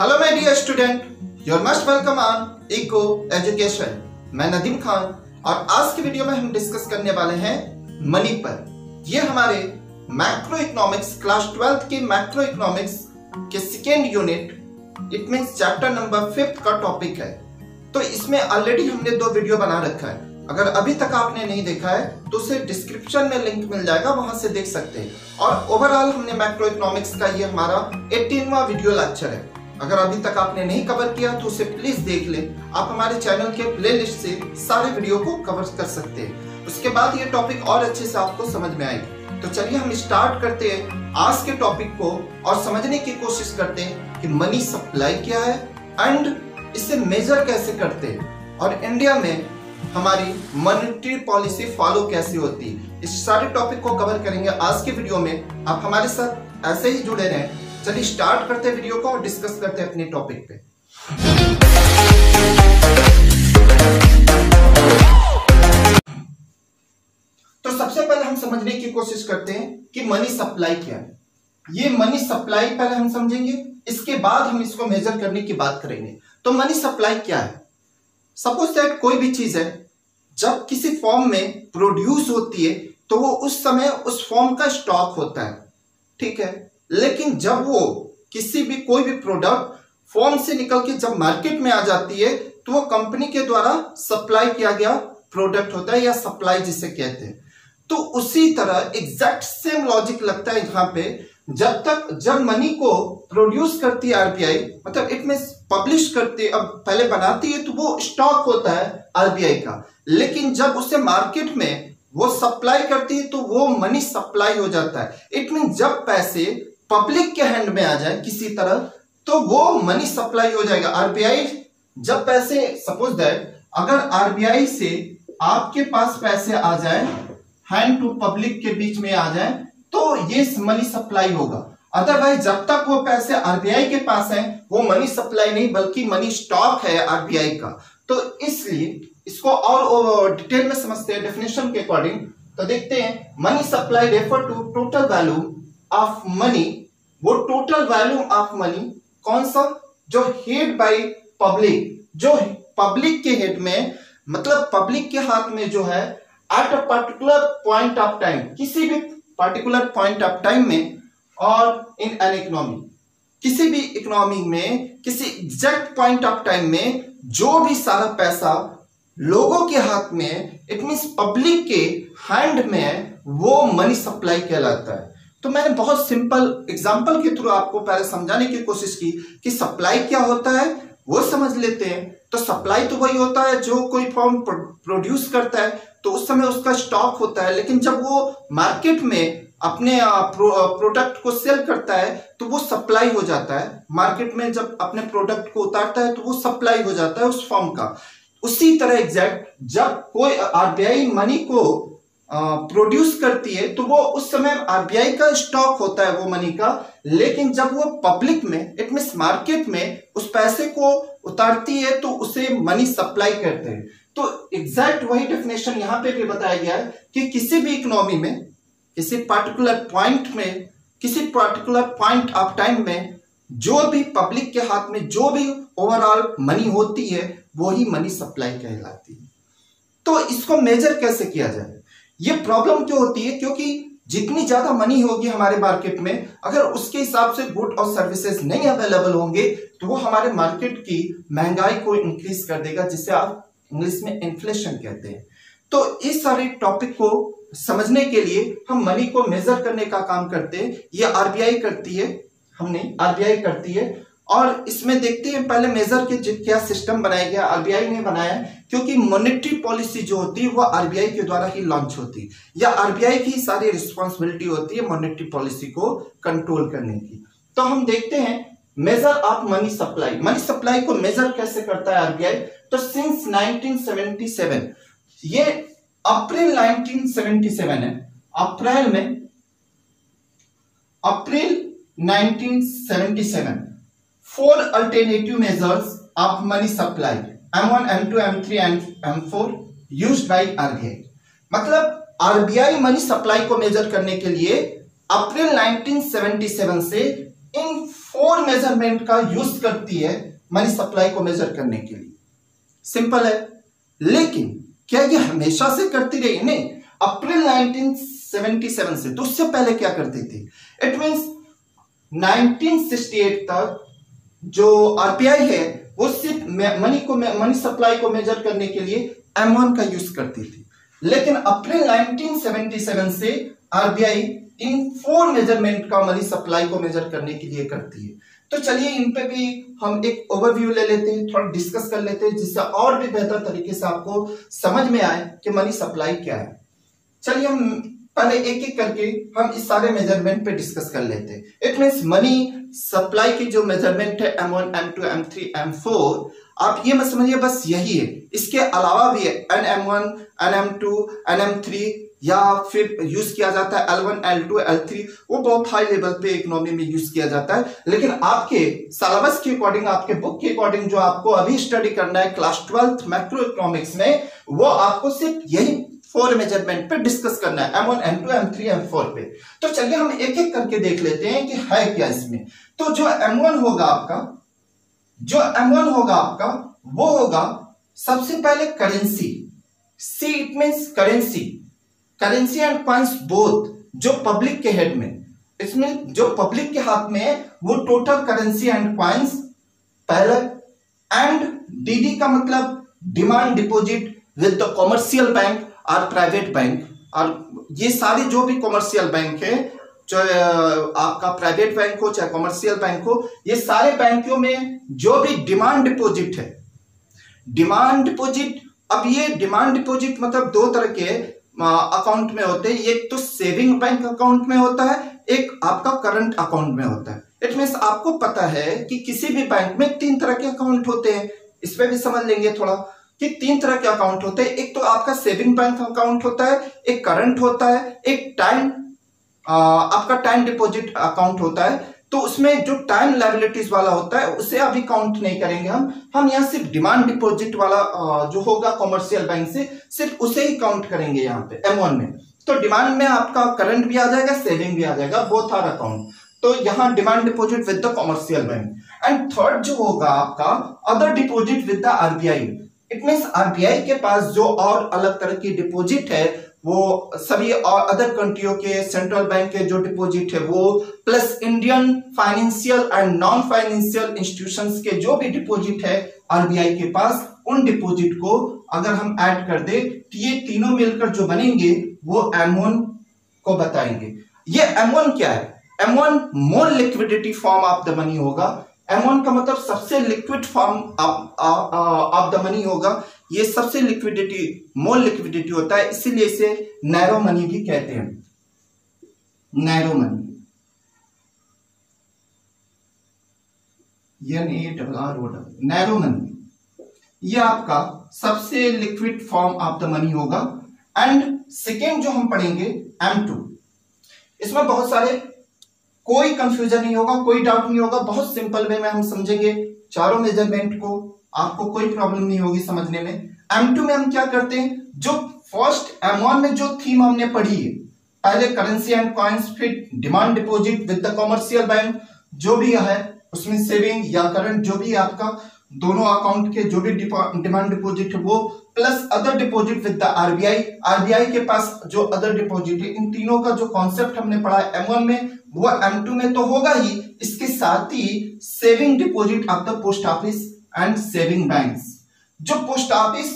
Hello my dear student, you are most welcome on eco education. मैं नदीम खान और आज की वीडियो में हम डिस्कस करने वाले हैं मनी पर। ये हमारे मैक्रो इकोनॉमिक्स क्लास 12 के मैक्रो इकोनॉमिक्स के second unit it means chapter number 5 का टॉपिक है। तो इसमें ऑलरेडी हमने 2 वीडियो बना रखा है। अगर अभी तक आपने नहीं देखा है तो उसे डिस्क्रिप्शन में लिंक मिल जाएगा, वहां से देख सकते हैं। और ओवरऑल हमने मैक्रो इकोनॉमिक्स का ये हमारा 18वां वीडियो लेक्चर है। अगर अभी तक आपने नहीं कवर किया तो उसे प्लीज देख ले। आप हमारे चैनल के प्लेलिस्ट से सारे वीडियो को कवर कर सकते हैं। उसके बाद ये टॉपिक और अच्छे से आपको समझ में आएगी। तो चलिए हम स्टार्ट करते हैं आज के टॉपिक को और समझने की कोशिश करते हैं कि मनी सप्लाई क्या है एंड इसे मेजर कैसे करते हैं और इंडिया में हमारी मॉनेटरी पॉलिसी फॉलो कैसे होती है। इस सारे टॉपिक को कवर करेंगे आज के वीडियो में। आप हमारे साथ ऐसे ही जुड़े रहें। चलिए स्टार्ट करते हैं वीडियो को और डिस्कस करते हैं अपने टॉपिक पे। तो सबसे पहले हम समझने की कोशिश करते हैं कि मनी सप्लाई क्या है। ये मनी सप्लाई पहले हम समझेंगे, इसके बाद हम इसको मेजर करने की बात करेंगे। तो मनी सप्लाई क्या है? सपोज दैट कोई भी चीज है, जब किसी फॉर्म में प्रोड्यूस होती है तो वो उस समय उस फॉर्म का स्टॉक होता है, ठीक है। लेकिन जब वो किसी भी कोई भी प्रोडक्ट फॉर्म से निकल के जब मार्केट में आ जाती है तो वो कंपनी के द्वारा सप्लाई किया गया प्रोडक्ट होता है या सप्लाई जिसे कहते हैं। तो उसी तरह एग्जैक्ट सेम लॉजिक लगता है यहाँ पे। जब मनी को प्रोड्यूस करती है आरबीआई, मतलब इट मींस पब्लिश करती, अब पहले बनाती है तो वो स्टॉक होता है आरबीआई का, लेकिन जब उसे मार्केट में वो सप्लाई करती है तो वो मनी सप्लाई हो जाता है। इट मींस जब पैसे पब्लिक के हैंड में आ जाए किसी तरह तो वो मनी सप्लाई हो जाएगा। आरबीआई जब पैसे, सपोज दैट अगर आरबीआई से आपके पास पैसे आ जाए, हैंड टू पब्लिक के बीच में आ जाए तो ये मनी सप्लाई होगा। अदरवाइज जब तक वो पैसे आरबीआई के पास हैं वो मनी सप्लाई नहीं बल्कि मनी स्टॉक है आरबीआई का। तो इसलिए इसको और डिटेल में समझते हैं डेफिनेशन के अकॉर्डिंग। तो देखते हैं, money supply refer to total value of money. वो टोटल वैल्यू ऑफ मनी कौन सा? जो हेड बाय पब्लिक, जो पब्लिक के हेड में, मतलब पब्लिक के हाथ में जो है at a particular point of time, किसी भी पर्टिकुलर पॉइंट ऑफ टाइम में और इन एन इकोनॉमी, किसी भी इकोनॉमी में किसी एग्जैक्ट पॉइंट ऑफ टाइम में जो भी सारा पैसा लोगों के हाथ में, इट मींस पब्लिक के हैंड में है, वो मनी सप्लाई कहलाता है। तो मैंने बहुत सिंपल एग्जांपल के थ्रू आपको पहले समझाने की कोशिश की कि सप्लाई क्या होता है वो समझ लेते हैं। तो सप्लाई तो वही होता है जो कोई फॉर्म प्रोड्यूस करता है तो उस समय उसका स्टॉक होता है, लेकिन जब वो मार्केट में अपने प्रोडक्ट को सेल करता है तो वो सप्लाई हो जाता है। मार्केट में जब अपने प्रोडक्ट को उतारता है तो वो सप्लाई हो जाता है उस फॉर्म का। उसी तरह एग्जैक्ट जब कोई आरबीआई मनी को प्रोड्यूस करती है तो वो उस समय आरबीआई का स्टॉक होता है वो मनी का, लेकिन जब वो पब्लिक में इट मींस मार्केट में उस पैसे को उतारती है तो उसे मनी सप्लाई कहते हैं। तो एग्जैक्ट वही डेफिनेशन यहाँ पे भी बताया गया है कि किसी भी इकोनॉमी में किसी पर्टिकुलर पॉइंट में किसी पर्टिकुलर पॉइंट ऑफ टाइम में जो भी पब्लिक के हाथ में जो भी ओवरऑल मनी होती है वही मनी सप्लाई कहलाती है। तो इसको मेजर कैसे किया जाए? ये प्रॉब्लम क्यों होती है? क्योंकि जितनी ज्यादा मनी होगी हमारे मार्केट में, अगर उसके हिसाब से गुड और सर्विसेज नहीं अवेलेबल होंगे तो वो हमारे मार्केट की महंगाई को इंक्रीज कर देगा, जिसे आप इंग्लिश में इन्फ्लेशन कहते हैं। तो इस सारे टॉपिक को समझने के लिए हम मनी को मेजर करने का काम करते हैं। ये आरबीआई करती है, हमने आरबीआई करती है। और इसमें देखते हैं पहले मेजर के क्या सिस्टम बनाया गया। आरबीआई ने बनाया क्योंकि मॉनेटरी पॉलिसी जो होती है वो आरबीआई के द्वारा ही लॉन्च होती है, या आरबीआई की सारी रिस्पांसिबिलिटी होती है मॉनेटरी पॉलिसी को कंट्रोल करने की। तो हम देखते हैं measure of money supply. Money supply को मेजर कैसे करता है आरबीआई? तो सिंस 1977, ये अप्रैल 1977 है, April 1977 4 alternative measures of money supply M1, M2, M3 and M4 used by RBI। मतलब RBI मनी सप्लाई को मेजर करने के लिए अप्रैल 1977 से इन 4 मेजरमेंट का यूज करती है मनी सप्लाई को मेजर करने के लिए। सिंपल है, लेकिन क्या ये हमेशा से करती रही? नहीं, अप्रैल 1977 से, तो उससे पहले क्या करती थी? इट मींस 1968 तक जो आरबीआई है वो सिर्फ मनी सप्लाई को मेजर करने के लिए M1 का यूज करती थी। लेकिन अप्रैल 1977 से आरबीआई इन 4 मेजरमेंट का मनी सप्लाई को मेजर करने के लिए करती है। तो चलिए इन पे भी हम एक ओवरव्यू ले लेते हैं, थोड़ा डिस्कस कर लेते हैं, जिससे और भी बेहतर तरीके से आपको समझ में आए कि मनी सप्लाई क्या है। चलिए हम पहले एक एक करके हम इस सारे मेजरमेंट पे डिस्कस कर लेते हैं। इट मीन्स मनी सप्लाई की जो मेजरमेंट है M1, M2, M3, M4, आप ये मत समझिए बस यही है, इसके अलावा भी है NM1, NM2, NM3 या फिर यूज किया जाता है L1, L2, L3, वो बहुत हाई लेवल पे इकोनॉमी में यूज किया जाता है। लेकिन आपके सिलेबस के अकॉर्डिंग, आपके बुक के अकॉर्डिंग जो आपको अभी स्टडी करना है क्लास 12 मैक्रो इकोनॉमिक्स में, वो आपको सिर्फ यही 4 मेजरमेंट पे डिस्कस करना है, M1, M2, M3, M4 पे। तो चलिए हम एक एक करके देख लेते हैं कि है क्या इसमें। तो जो M1 होगा आपका, वो होगा सबसे पहले currency. C it means currency, currency and coins both, जो पब्लिक के हेड में, इसमें जो पब्लिक के हाथ में है वो टोटल करेंसी एंड कॉइंस पहले। एंड डीडी का मतलब demand deposit with the commercial bank और प्राइवेट बैंक, और ये सारी जो भी कॉमर्शियल बैंक है, जो आपका प्राइवेट बैंक हो चाहे कॉमर्शियल बैंक हो, ये सारे बैंकों में जो भी डिमांड डिपॉजिट है, डिमांड डिपॉजिट, अब ये डिमांड डिपॉजिट मतलब 2 तरह के अकाउंट में होते हैं, एक तो सेविंग बैंक अकाउंट में होता है, एक आपका करंट अकाउंट में होता है। इट मीन्स आपको पता है कि किसी भी बैंक में 3 तरह के अकाउंट होते हैं, इसमें भी समझ लेंगे थोड़ा कि 3 तरह के अकाउंट होते हैं। एक तो आपका सेविंग बैंक अकाउंट होता है, एक करंट होता है, एक टाइम आपका टाइम डिपॉजिट अकाउंट होता है। तो उसमें जो टाइम लायबिलिटीज वाला होता है उसे अभी काउंट नहीं करेंगे हम यहाँ सिर्फ डिमांड डिपॉजिट वाला जो होगा कॉमर्शियल बैंक से, सिर्फ उसे ही काउंट करेंगे यहाँ पे M1 में। तो डिमांड में आपका करंट भी आ जाएगा, सेविंग भी आ जाएगा, बोथ आर अकाउंट। तो यहाँ demand deposit with the commercial bank. And third जो होगा आपका other deposit with the RBI. It means RBI के पास जो और अलग तरह की डिपॉजिट है वो सभी और अदर कंट्रियों के सेंट्रल बैंक के जो डिपॉजिट है वो, plus Indian financial and non financial institutions के जो भी डिपॉजिट है आरबीआई के पास, उन डिपॉजिट को अगर हम ऐड कर दे तो ये तीनों मिलकर जो बनेंगे वो M1 को बताएंगे। ये M1 क्या है? M1 more liquidity form of the money होगा। M1 का मतलब सबसे liquid form of the money होगा, ये सबसे लिक्विडिटी, मोर लिक्विडिटी होता है, इसीलिए इसे नैरो मनी भी कहते हैं, narrow money, NARROW, narrow money. ये आपका सबसे liquid form of the money होगा। एंड सेकेंड जो हम पढ़ेंगे M2, इसमें बहुत सारे, कोई कंफ्यूजन नहीं होगा, कोई डाउट नहीं होगा, बहुत सिंपल वे में हम समझेंगे चारों मेजरमेंट को, आपको कोई प्रॉब्लम नहीं होगी समझने में। M2 में हम क्या करते हैं, जो फर्स्ट M1 में जो थीम हमने पढ़ी है, पहले करेंसी एंड कॉइंस, फिर demand deposit with the commercial bank, जो भी है उसमें सेविंग या करंट जो भी आपका दोनों अकाउंट के जो भी डिमांड डिपॉजिट है वो, plus other deposit with the RBI, RBI के पास जो अदर डिपॉजिट है, इन तीनों का जो कॉन्सेप्ट हमने पढ़ा है M1 में वो M2 में तो होगा ही। इसके साथ ही saving deposit of the post office and saving banks, जो पोस्ट ऑफिस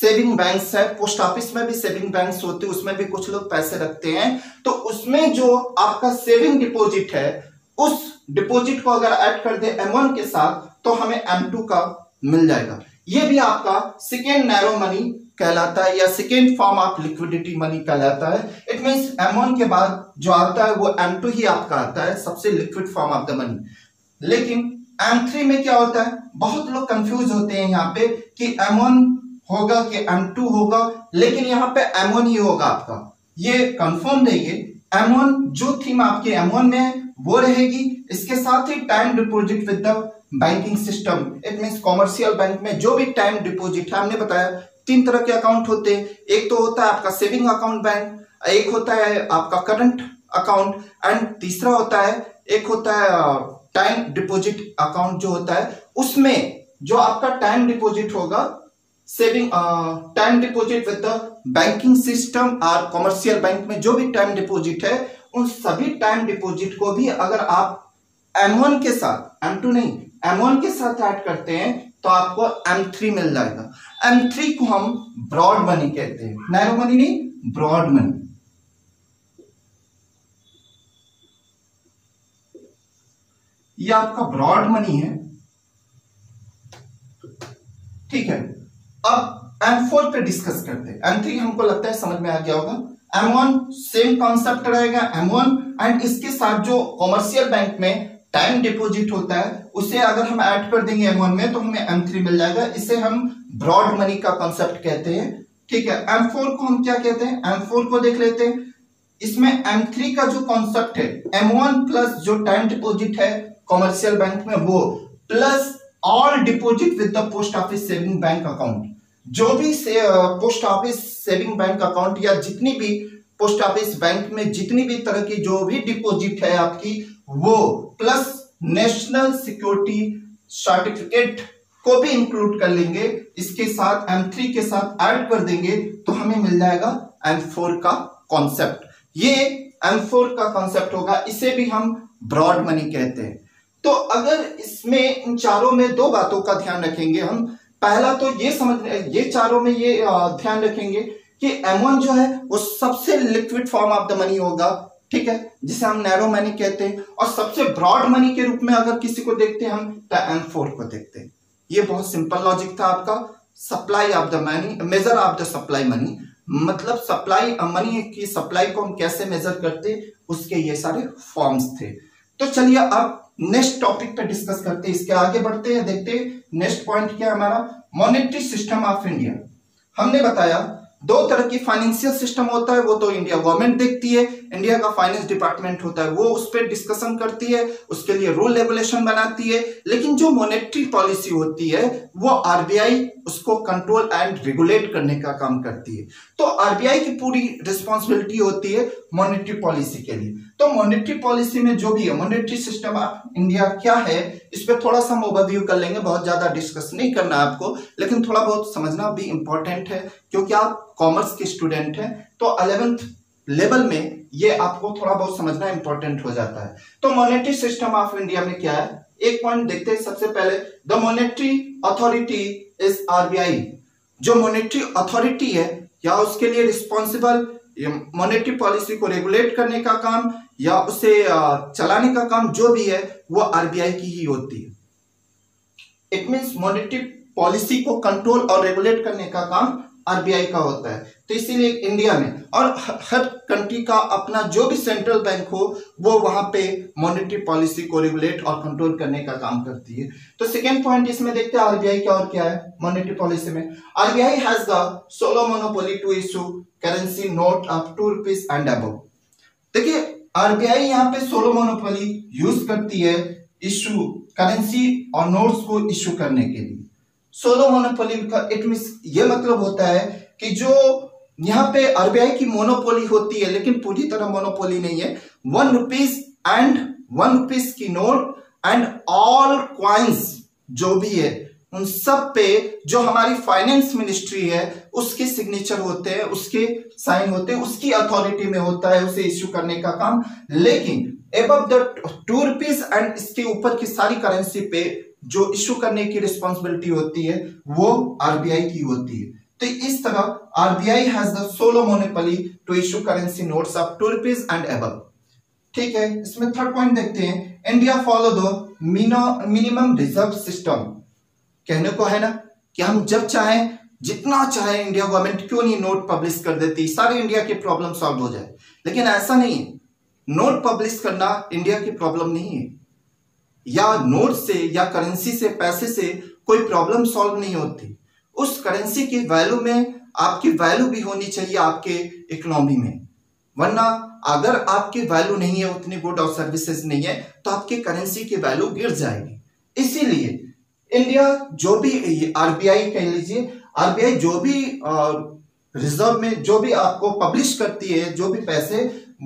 सेविंग बैंक्स है, पोस्ट ऑफिस में भी सेविंग बैंक्स होते हैं, उसमें भी कुछ लोग पैसे रखते हैं, तो उसमें जो आपका सेविंग डिपॉजिट है उस डिपॉजिट को अगर ऐड कर दे M1 के साथ तो हमें M2 का मिल जाएगा। ये भी आपका सेकेंड नैरो मनी कहलाता है या second form of liquidity money कहलाता है। इट मींस M1 के बाद जो आता है वो M2 ही आपका आता है, सबसे liquid form of the money. लेकिन M3 में क्या होता है, बहुत लोग कंफ्यूज होते हैं यहाँ पे कि M1 होगा कि M2 होगा, लेकिन यहाँ पे M1 ही होगा आपका, ये कंफर्म रहिए। M1 जो थीम आपके M1 में है वो रहेगी, इसके साथ ही time deposit with the banking system. It means commercial bank में जो भी टाइम डिपॉजिट है, हमने बताया 3 तरह के अकाउंट होते हैं, एक तो होता है आपका सेविंग अकाउंट बैंक, एक होता है आपका करंट अकाउंट, एंड तीसरा होता है, एक होता है टाइम डिपॉजिट अकाउंट जो होता है उसमें जो आपका टाइम डिपॉजिट होगा, saving time deposit with the banking system और कॉमर्शियल बैंक में जो भी टाइम डिपॉजिट है, उन सभी टाइम डिपॉजिट को भी अगर आप M1 के साथ, M2 नहीं, M1 के साथ ऐड करते हैं तो आपको M3 मिल जाएगा। M3 को हम ब्रॉड मनी कहते हैं, नैरो मनी नहीं, ब्रॉड मनी। ये आपका ब्रॉड मनी है, ठीक है। अब M4 पे डिस्कस करते हैं। M3 हमको लगता है समझ में आ गया होगा। M1 सेम कॉन्सेप्ट रहेगा, M1 एंड इसके साथ जो कॉमर्शियल बैंक में टाइम डिपॉजिट होता है उसे अगर हम ऐड कर देंगे M1 में तो हमें M3 मिल जाएगा। इसे हम ब्रॉड मनी का कॉन्सेप्ट कहते हैं, ठीक है। M4 को हम क्या कहते हैं, M4 को देख लेते हैं। इसमें M3 का जो कॉन्सेप्ट है, M1 प्लस जो टाइम डिपॉजिट है कॉमर्शियल बैंक में वो plus all deposit with the post office saving bank account. जो भी post office saving bank account या जितनी भी पोस्ट ऑफिस बैंक में जितनी भी तरह की जो भी डिपॉजिट है आपकी, वो प्लस नेशनल सिक्योरिटी सर्टिफिकेट को भी इंक्लूड कर लेंगे। इसके साथ M3 के साथ ऐड कर देंगे तो हमें मिल जाएगा M4 का कॉन्सेप्ट। ये M4 का कॉन्सेप्ट होगा, इसे भी हम ब्रॉड मनी कहते हैं। तो अगर इसमें इन चारों में दो बातों का ध्यान रखेंगे हम। पहला तो ये चारों में ये ध्यान रखेंगे कि M1 जो है वो सबसे liquid form of the money होगा, ठीक है, जिसे हम नैरो मनी कहते हैं। और सबसे ब्रॉड मनी के रूप में अगर किसी को देखते हैं हम तो M4 को देखते हैं। ये बहुत सिंपल लॉजिक था आपका। Supply of the money, major of the supply money, मतलब सप्लाई मनी की सप्लाई को हम कैसे मेजर करते हैं, उसके ये सारे फॉर्म्स थे। तो चलिए अब नेक्स्ट टॉपिक पे डिस्कस करते हैं, इसके आगे बढ़ते हैं, देखते हैं नेक्स्ट पॉइंट क्या है हमारा, मॉनेटरी सिस्टम ऑफ इंडिया। हमने बताया दो तरह की फाइनेंशियल सिस्टम होता है, वो तो इंडिया गवर्नमेंट देखती है, इंडिया का फाइनेंस डिपार्टमेंट होता है, वो उस पर डिस्कशन करती है, उसके लिए रूल रेगुलेशन बनाती है। लेकिन जो मॉनेटरी पॉलिसी होती है वो आरबीआई उसको कंट्रोल एंड रेगुलेट करने का काम करती है। तो आरबीआई की पूरी रिस्पॉन्सिबिलिटी होती है मॉनेटरी पॉलिसी के लिए। तो मॉनेटरी पॉलिसी में जो भी है मॉनेटरी सिस्टम ऑफ इंडिया क्या है, इस पर थोड़ा सा हम ओवरव्यू कर लेंगे। बहुत ज्यादा डिस्कस नहीं करना आपको, लेकिन थोड़ा बहुत समझना भी इंपॉर्टेंट है, क्योंकि आप कॉमर्स के स्टूडेंट हैं तो 11th लेवल में ये आपको थोड़ा बहुत समझना इंपॉर्टेंट हो जाता है। तो मॉनेटरी सिस्टम ऑफ इंडिया में क्या है, एक पॉइंट देखते हैं। सबसे पहले the monetary authority is RBI. जो मॉनेटरी अथॉरिटी है या उसके लिए रिस्पॉन्सिबल, मॉनेटरी पॉलिसी को रेगुलेट करने का काम या उसे चलाने का काम जो भी है वो आरबीआई की ही होती है। इट मींस मॉनेटरी पॉलिसी को कंट्रोल और रेगुलेट करने का काम आरबीआई का होता है। तो इसीलिए इंडिया में और हर कंट्री का अपना जो भी सेंट्रल बैंक हो वो वहां पे मॉनेटरी पॉलिसी को रेगुलेट और कंट्रोल करने का काम करती है। तो सेकेंड पॉइंट इसमें देखते हैं आरबीआई का और क्या है मॉनेटरी पॉलिसी में। RBI has the solo monopoly to issue currency note of ₹2 and above. देखिए आरबीआई यहाँ पे सोलो मोनोपोली यूज करती है इशू करेंसी और नोट्स को इशू करने के लिए। सोलो मोनोपोली का इट मींस ये मतलब होता है कि जो यहाँ पे आरबीआई की मोनोपोली होती है, लेकिन पूरी तरह मोनोपोली नहीं है, ₹1 की नोट एंड ऑल क्वाइंस जो भी है उन सब पे जो हमारी फाइनेंस मिनिस्ट्री है उसके सिग्नेचर होते हैं, उसके साइन होते हैं, उसकी अथॉरिटी में होता है उसे इश्यू करने का काम। लेकिन एबव द ₹2 एंड इसके ऊपर की सारी करेंसी पे जो इश्यू करने की रिस्पॉन्सिबिलिटी होती है वो आरबीआई की होती है। तो इस तरह RBI has the solo monopoly to issue currency notes of ₹2 and above, ठीक है। इसमें थर्ड पॉइंट देखते हैं, India follow the minimum reserve system. कहने को है ना कि हम जब चाहें जितना चाहे इंडिया गवर्नमेंट क्यों नहीं नोट पब्लिश कर देती, सारे इंडिया की प्रॉब्लम सॉल्व हो जाए, लेकिन ऐसा नहीं है। नोट पब्लिश करना इंडिया की प्रॉब्लम नहीं है, या नोट से या करेंसी से, पैसे से कोई प्रॉब्लम सॉल्व नहीं होती। उस करेंसी की वैल्यू में आपकी वैल्यू भी होनी चाहिए आपके इकोनॉमी में, वरना अगर आपकी वैल्यू नहीं है, उतनी गुड और सर्विसेज नहीं है, तो आपकी करेंसी की वैल्यू गिर जाएगी। इसीलिए इंडिया जो भी आरबीआई कह लीजिए, आरबीआई जो भी रिजर्व में जो भी आपको पब्लिश करती है, जो भी पैसे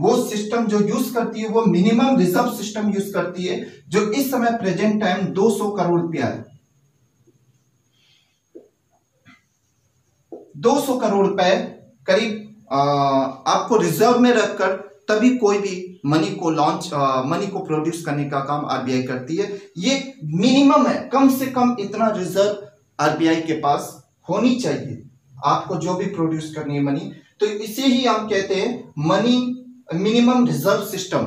वो सिस्टम जो यूज करती है वो मिनिमम रिजर्व सिस्टम यूज करती है, जो इस समय प्रेजेंट टाइम 200 करोड़ रुपया है। 200 करोड़ रुपए करीब आपको रिजर्व में रखकर तभी कोई भी मनी को लॉन्च मनी को प्रोड्यूस करने का काम आरबीआई करती है। ये मिनिमम है, कम से कम इतना रिजर्व आरबीआई के पास होनी चाहिए आपको जो भी प्रोड्यूस करनी है मनी। तो इसे ही हम कहते हैं money minimum reserve system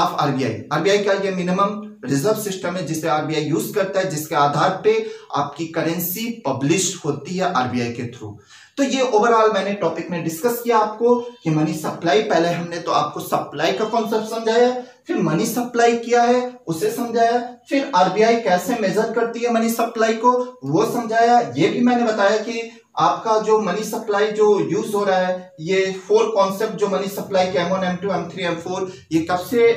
of RBI. RBI का ये मिनिमम रिजर्व सिस्टम है जिसे आरबीआई यूज करता है, जिसके आधार पे आपकी करेंसी पब्लिश होती है आरबीआई के थ्रू। तो ये ओवरऑल मैंने टॉपिक में डिस्कस किया आपको कि मनी सप्लाई, पहले हमने तो आपको सप्लाई का कॉन्सेप्ट समझाया, फिर मनी सप्लाई किया है उसे समझाया, फिर आरबीआई कैसे मेजर करती है मनी सप्लाई को वो समझाया। ये भी मैंने बताया कि आपका जो मनी सप्लाई जो यूज हो रहा है, ये 4 कॉन्सेप्ट जो मनी सप्लाई के M1, M2, M3, M4 ये कब से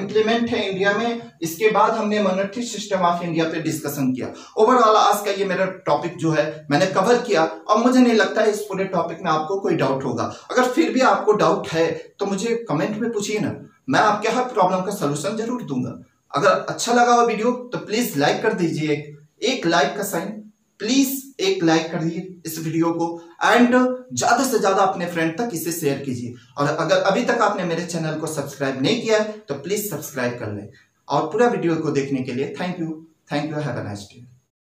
इंप्लीमेंट है इंडिया में, इसके बाद हमने मॉनेटरी सिस्टम ऑफ इंडिया पे डिस्कशन किया। ओवरऑल आज का ये मेरा टॉपिक जो है मैंने कवर किया, और मुझे नहीं लगता है इस पूरे टॉपिक में आपको कोई डाउट होगा। अगर फिर भी आपको डाउट है तो मुझे कमेंट में पूछिए ना, मैं आपके हर प्रॉब्लम का सोल्यूशन जरूर दूंगा। अगर अच्छा लगा हो वीडियो तो प्लीज लाइक कर दीजिए, एक लाइक का साइन, प्लीज एक लाइक कर दिए इस वीडियो को, एंड ज्यादा से ज्यादा अपने फ्रेंड तक इसे शेयर कीजिए। और अगर अभी तक आपने मेरे चैनल को सब्सक्राइब नहीं किया है तो प्लीज सब्सक्राइब कर लें। और पूरा वीडियो को देखने के लिए thank you, have a nice day.